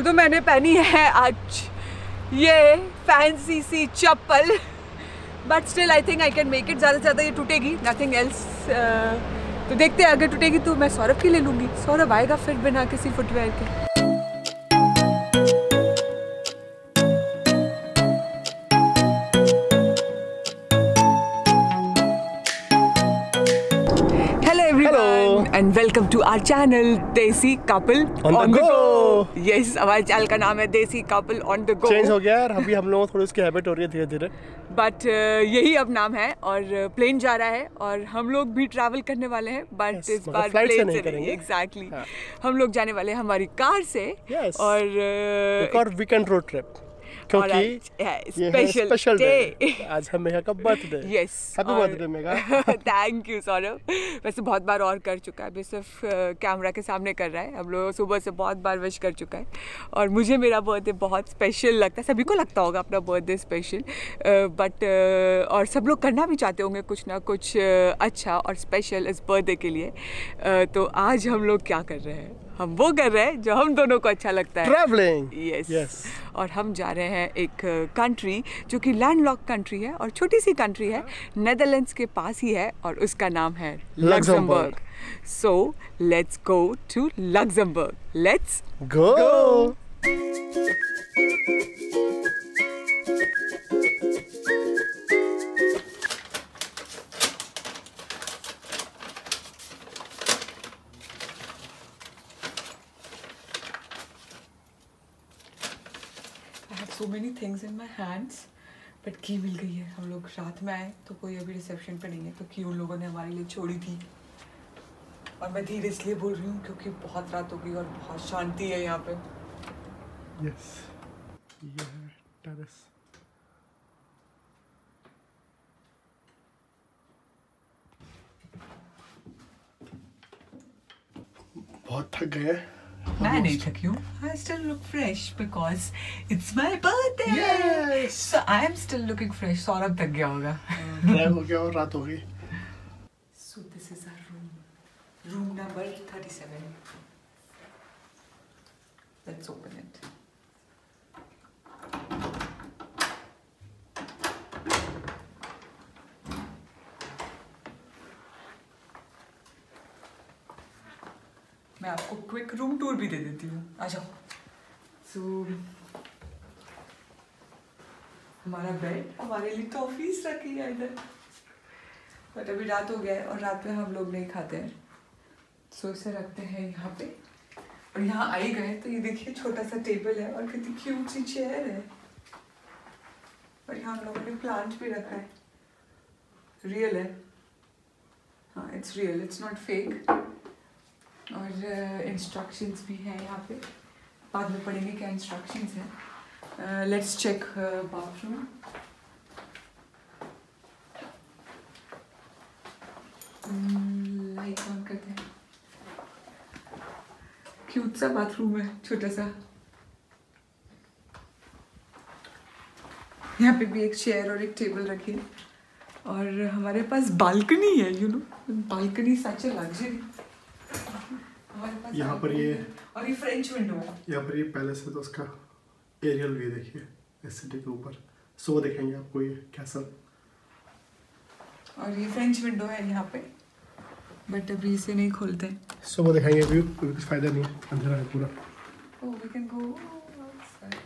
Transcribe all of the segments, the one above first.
चप्पल तो मैंने पहनी है आज, ये फैंसी सी चप्पल, but still I think I can make it. ज़्यादा से ज़्यादा ये टूटेगी, नथिंग एल्स। तो देखते हैं, अगर टूटेगी तो मैं सौरभ की ले लूँगी, सौरभ आएगा फिर बिना किसी फुटवेयर के। And welcome to our channel Desi Couple on the go. Yes, हमारे चैनल का नाम है Desi Couple on the go। Change हो गया यार, अभी हम लोगों को थोड़ी उसकी हैबिट हो रही है धीरे धीरे। बट यही अब नाम है, और प्लेन जा रहा है और हम लोग भी ट्रैवल करने वाले हैं, बट yes, इस बार फ्लाइट से नहीं करेंगे। एग्जैक्टली हाँ। हम लोग जाने वाले हैं हमारी कार से yes, और वीकेंड रोड ट्रिप, क्योंकि स्पेशल डे आज है मेघा का birthday. Yes, happy birthday Megha. Thank you Saurabh, वैसे बहुत बार और कर चुका है, अभी सिर्फ कैमरा के सामने कर रहा है। हम लोग सुबह से बहुत बार विश कर चुका है, और मुझे मेरा बर्थडे बहुत स्पेशल लगता है। सभी को लगता होगा अपना बर्थडे स्पेशल, बट और सब लोग करना भी चाहते होंगे कुछ ना कुछ अच्छा और स्पेशल इस बर्थडे के लिए। तो आज हम लोग क्या कर रहे हैं, हम वो कर रहे हैं जो हम दोनों को अच्छा लगता है, ट्रैवलिंग। यस। और हम जा रहे हैं एक कंट्री जो कि लैंडलॉक कंट्री है और छोटी सी कंट्री है, नेदरलैंड्स के पास ही है, और उसका नाम है Luxembourg. So let's go to Luxembourg, let's go. So many things in my hands, but की मिल गई है। हम लोग रात में आए तो कोई अभी रिसेप्शन पे नहीं है, क्योंकि उन लोगों ने हमारे लिए छोड़ी थी। और मैं धीरे इसलिए बोल रही हूँ क्योंकि बहुत रात हो गई और बहुत शांति है यहाँ पे। Yes, ये है टेरेस। बहुत थक गए। मैं नहीं थकी हूँ। I still look fresh because it's my birthday. Yes. So I am still looking fresh. Saurabh थक गया होगा। ड्राइव हो गया और रात हो गई। So this is our room. Room number 37. Let's open it. मैं आपको क्विक रूम टूर भी दे देती हूँ, आ जाओ। सो हमारा बेड, हमारे लिए टॉफीज रखी है इधर, बट अभी रात हो गया है और रात में हम लोग नहीं खाते हैं, सो इसे रखते हैं यहाँ पे। और यहाँ आ ही गए तो ये देखिए, छोटा सा टेबल है और कितनी क्यूट सी चेयर है, और यहाँ हम लोगों ने प्लांट भी रखा है। रियल है, हाँ, it's real, it's not fake. और इंस्ट्रक्शंस भी हैं यहाँ पे, बाद में पढ़ेंगे क्या इंस्ट्रक्शंस हैं। Let's check bathroom. Light on करते हैं। क्यूट सा बाथरूम है, छोटा सा। यहाँ पे भी एक चेयर और एक टेबल रखी है, और हमारे पास बालकनी है। You know, balcony such a luxury. यहाँ पर ये, और ये फ्रेंच विंडो है। यहाँ पर ये पैलेस है, तो उसका एरियल व्यू देखिए इस सिटी के ऊपर। सो देखेंगे आपको ये कैसल, और ये फ्रेंच विंडो है यहाँ पे, बट अभी इसे नहीं खोलते। सो वो दिखाएंगे व्यू, कोई कुछ फायदा नहीं है, अंधेरा है पूरा। Oh, we can go outside.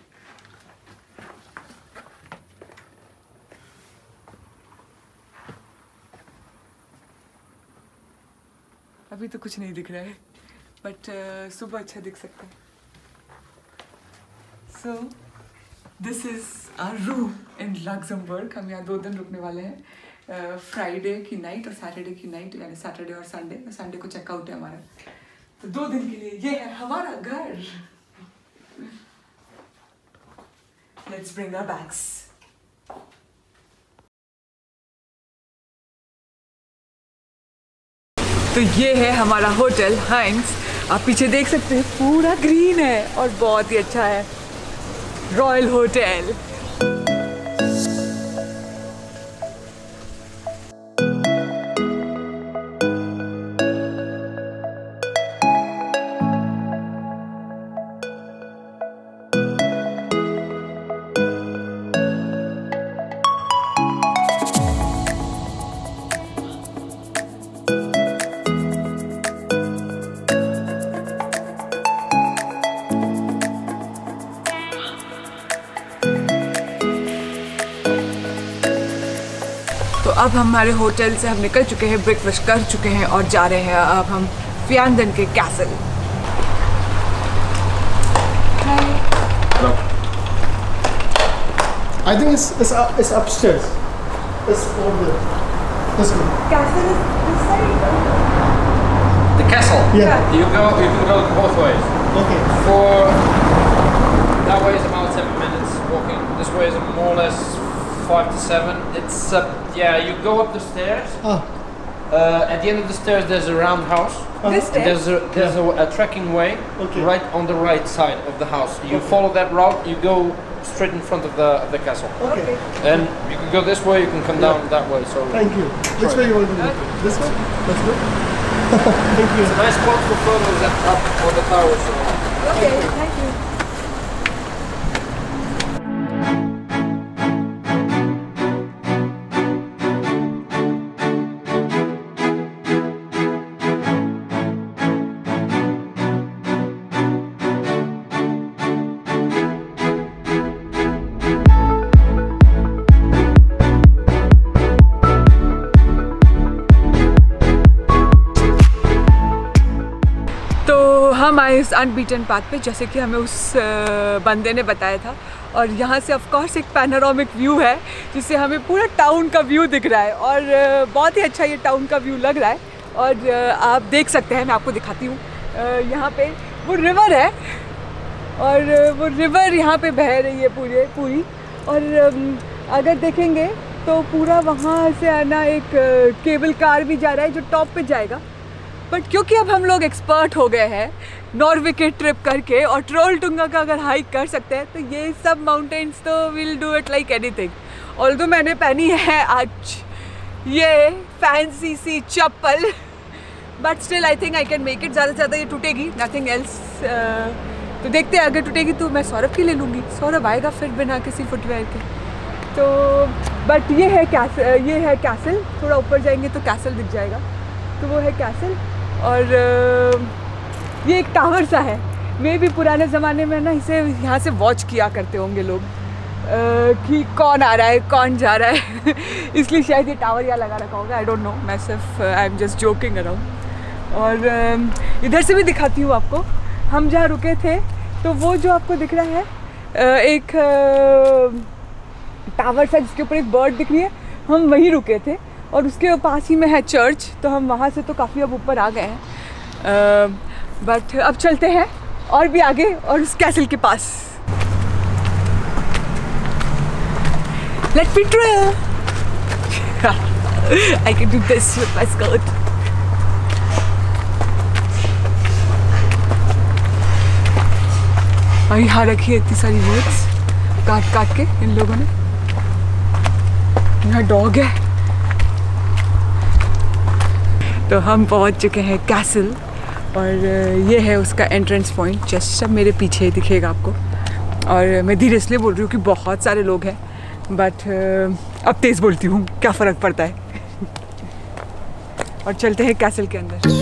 अभी तो कुछ नहीं दिख रहा है, बट सुबह अच्छा दिख सकता है। So this is our room in Luxembourg. हम यहाँ 2 दिन रुकने वाले हैं, फ्राइडे की नाइट और सैटरडे की नाइट, यानी सैटरडे और संडे। संडे को चेकआउट है हमारा, तो 2 दिन के लिए ये है हमारा घर। Let's bring our bags. तो ये है हमारा होटल हाइंस। आप पीछे देख सकते हैं, पूरा ग्रीन है और बहुत ही अच्छा है, रॉयल होटल। अब हमारे होटल से हम निकल चुके हैं, ब्रेकफास्ट कर चुके हैं और जा रहे हैं अब हम वियांदन के castle. I think it's upstairs. It's over there. This castle is this side. The castle. Yeah. You can go both ways. Okay. For that way is about 7 minutes walking. This way is more or less 5 to 7. It's yeah. You go up the stairs. Oh. At the end of the stairs, there's a round house. This there's a trekking way. Okay. Right on the right side of the house. You follow that route. You go straight in front of the castle. Okay. And you can go this way, you can come down that way. So thank you. Which way you want to go? This way? Let's go. Thank you. It's a nice spot for photos up for the towers. Okay, thank you. हम आए इस unbeaten path पे जैसे कि हमें उस बंदे ने बताया था और यहाँ से ऑफ कोर्स एक पैनोरामिक व्यू है जिससे हमें पूरा टाउन का व्यू दिख रहा है और बहुत ही अच्छा ये टाउन का व्यू लग रहा है और आप देख सकते हैं, मैं आपको दिखाती हूँ। यहाँ पे वो रिवर है और वो रिवर यहाँ पे बह रही है पूरी और अगर देखेंगे तो पूरा वहाँ से आना एक केबल कार भी जा रहा है जो टॉप पर जाएगा। बट क्योंकि अब हम लोग एक्सपर्ट हो गए हैं नॉर्वे के ट्रिप करके और ट्रोलटुंगा का अगर हाइक कर सकते हैं तो ये सब माउंटेन्स तो will do it like anything. Although मैंने पहनी है आज ये फैंसी सी चप्पल but still I think I can make it. ज़्यादा से ज़्यादा ये टूटेगी, नथिंग एल्स। तो देखते हैं, अगर टूटेगी तो मैं सौरभ की ले लूँगी, सौरभ आएगा फिर बिना किसी फुटवेयर के। तो बट ये है कैसल, थोड़ा ऊपर जाएंगे तो कैसल दिख जाएगा। तो वो है कैसल और ये एक टावर सा है। मे भी पुराने ज़माने में ना इसे यहाँ से वॉच किया करते होंगे लोग कि कौन आ रहा है कौन जा रहा है इसलिए शायद ये टावर यहाँ लगा रखा होगा। आई डोंट नो, मैं सिर्फ I am just joking around. और इधर से भी दिखाती हूँ आपको, हम जहाँ रुके थे तो वो जो आपको दिख रहा है एक टावर सा जिसके ऊपर एक बर्ड दिख रही है, हम वहीं रुके थे और उसके पास ही में है चर्च। तो हम वहाँ से तो काफ़ी अब ऊपर आ गए हैं बट अब चलते हैं और भी आगे और उस कैसल के पास। Let me try, I can do this with my skirt. और यहाँ रखी है इतनी सारी बोट्स काट काट के इन लोगों ने। यहाँ डॉग है। तो हम पहुंच चुके हैं कैसल और ये है उसका एंट्रेंस पॉइंट। जस्ट सब मेरे पीछे दिखेगा आपको और मैं धीरे इसलिए बोल रही हूँ कि बहुत सारे लोग हैं बट अब तेज़ बोलती हूँ, क्या फ़र्क पड़ता है। और चलते हैं कैसल के अंदर।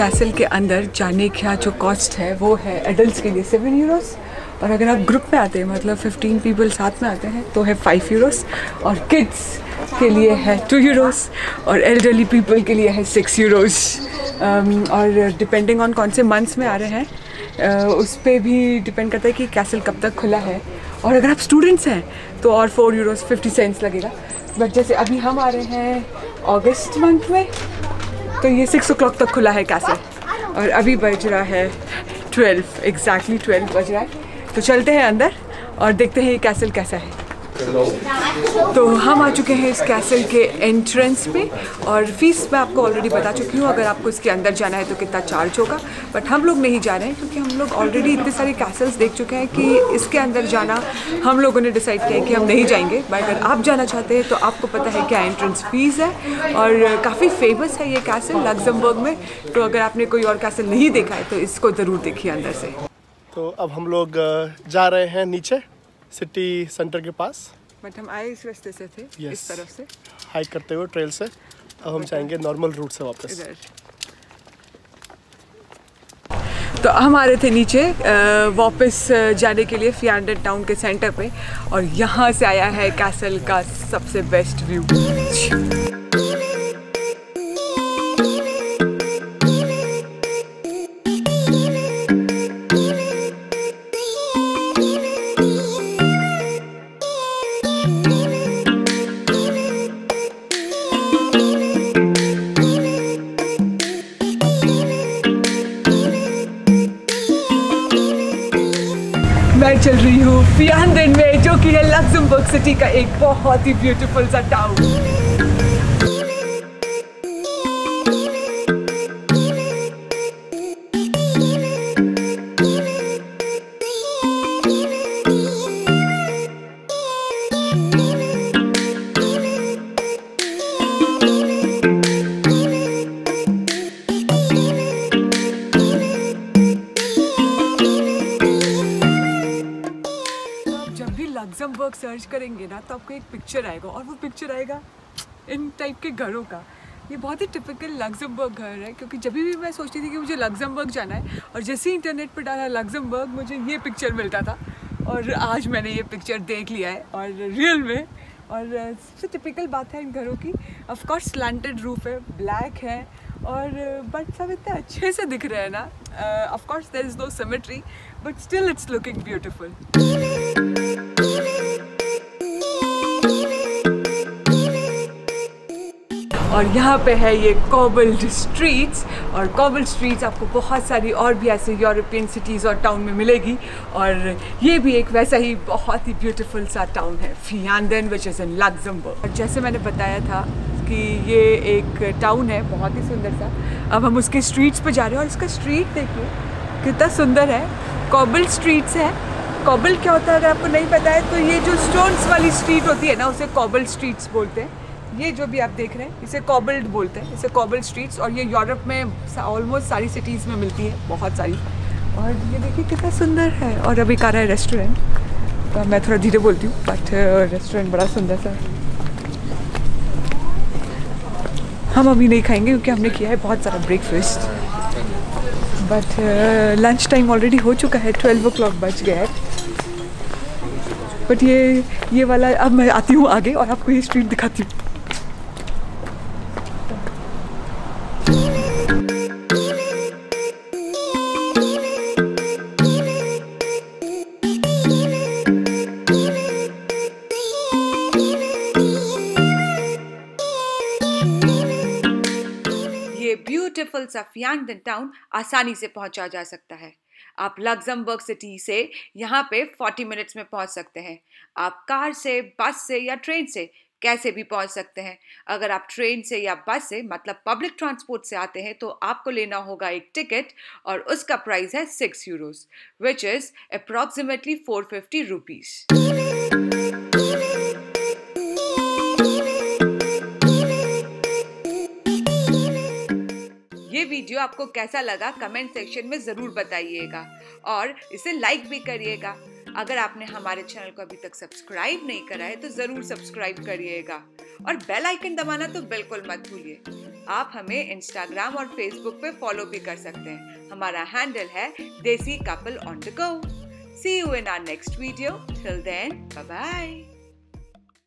कैसल के अंदर जाने का जो कॉस्ट है वो है एडल्ट्स के लिए 7 यूरोस और अगर आप ग्रुप में आते हैं मतलब 15 पीपल साथ में आते हैं तो है 5 यूरोस और किड्स के लिए है 2 यूरोस और एल्डरली पीपल के लिए है 6 यूरोस और डिपेंडिंग ऑन कौन से मंथ्स में आ रहे हैं उस पर भी डिपेंड करता है कि कैसल कब तक खुला है। और अगर आप स्टूडेंट्स हैं तो और 4 यूरोस 50 सेंट्स लगेगा। बट जैसे अभी हम आ रहे हैं अगस्त मंथ में तो ये 6 o'clock तक खुला है कैसल और अभी बज रहा है 12, एग्जैक्टली 12 बज रहा है। तो चलते हैं अंदर और देखते हैं ये कैसल कैसा है। तो हम आ चुके हैं इस कैसल के एंट्रेंस पे और फीस मैं आपको ऑलरेडी बता चुकी हूँ, अगर आपको इसके अंदर जाना है तो कितना चार्ज होगा, बट हम लोग नहीं जा रहे हैं क्योंकि हम लोग ऑलरेडी इतने सारे कैसल्स देख चुके हैं कि इसके अंदर जाना हम लोगों ने डिसाइड किया है कि हम नहीं जाएंगे। बट अगर आप जाना चाहते हैं तो आपको पता है क्या एंट्रेंस फ़ीस है और काफ़ी फेमस है ये कैसल लक्जमबर्ग में, तो अगर आपने कोई और कैसल नहीं देखा है तो इसको ज़रूर देखिए अंदर से। तो अब हम लोग जा रहे हैं नीचे सिटी सेंटर के पास, बट हम आए इस रास्ते से थे, इस तरफ से हाइक करते हुए ट्रेल से, अब हम जाएंगे नॉर्मल रूट से वापस। तो हम आ रहे थे नीचे वापस जाने के लिए वियांडन टाउन के सेंटर पे और यहाँ से आया है कैसल का सबसे बेस्ट व्यू। चल रही हूँ वियांडन में, जो कि है लक्जमबर्ग सिटी का एक बहुत ही ब्यूटीफुल सा टाउन। लक्जमबर्ग सर्च करेंगे ना तो आपको एक पिक्चर आएगा और वो पिक्चर आएगा इन टाइप के घरों का। ये बहुत ही टिपिकल लक्जमबर्ग घर है क्योंकि जब भी मैं सोचती थी कि मुझे लक्जमबर्ग जाना है और जैसे ही इंटरनेट पर डाला लक्जमबर्ग मुझे ये पिक्चर मिलता था और आज मैंने ये पिक्चर देख लिया है और रियल में। और सबसे टिपिकल बात है इन घरों की, ऑफकोर्स स्लैंटेड रूफ है, ब्लैक है और बट सब इतने अच्छे से दिख रहे हैं ना। Of course there is no symmetry but still it's looking beautiful. और यहाँ पे है ये कॉबल्ड स्ट्रीट्स और कॉबल्ड स्ट्रीट्स आपको बहुत सारी और भी ऐसे यूरोपियन सिटीज़ और टाउन में मिलेगी और ये भी एक वैसा ही बहुत ही ब्यूटीफुल सा टाउन है वियांडन विच इज़ इन लक्जमबर्ग। और जैसे मैंने बताया था कि ये एक टाउन है बहुत ही सुंदर सा, अब हम उसके स्ट्रीट्स पे जा रहे हैं और इसका स्ट्रीट देखिए कितना सुंदर है। कॉबल्ड स्ट्रीट्स है, कॉबल क्या होता है अगर आपको नहीं पता है तो ये जो स्टोन्स वाली स्ट्रीट होती है ना उसे कॉबल्ड स्ट्रीट्स बोलते हैं। ये जो भी आप देख रहे हैं इसे कॉबल्ड बोलते हैं, इसे कॉबल्ड स्ट्रीट्स और ये यूरोप में ऑलमोस्ट सारी सिटीज़ में मिलती है बहुत सारी। और ये देखिए कितना सुंदर है। और अभी आ रहा है रेस्टोरेंट, तो मैं थोड़ा धीरे बोलती हूँ बट रेस्टोरेंट बड़ा सुंदर सा है। हम अभी नहीं खाएंगे क्योंकि हमने किया है बहुत सारा breakfast, but lunch time already हो चुका है, 12 o'clock बज गया है। बट ये वाला अब मैं आती हूँ आगे और आपको ये स्ट्रीट दिखाती हूँ। ब्यूटीफुल सा वियांडन टाउन आसानी से पहुंचा जा सकता है। आप लक्जमबर्ग सिटी से यहाँ पे 40 मिनट्स में पहुंच सकते हैं। आप कार से, बस से या ट्रेन से कैसे भी पहुंच सकते हैं। अगर आप ट्रेन से या बस से मतलब पब्लिक ट्रांसपोर्ट से आते हैं तो आपको लेना होगा एक टिकट और उसका प्राइस है 6 euros which is approximately 450 rupees. ये वीडियो आपको कैसा लगा कमेंट सेक्शन में ज़रूर बताइएगा और इसे लाइक भी करिएगा। अगर आपने हमारे चैनल को अभी तक सब्सक्राइब नहीं करा है तो ज़रूर सब्सक्राइब करिएगा और बेल आइकन दबाना तो बिल्कुल मत भूलिए। आप हमें इंस्टाग्राम और फेसबुक पे फॉलो भी कर सकते हैं, हमारा हैंडल है देसी couple on the go. See you in our next video, till then bye bye.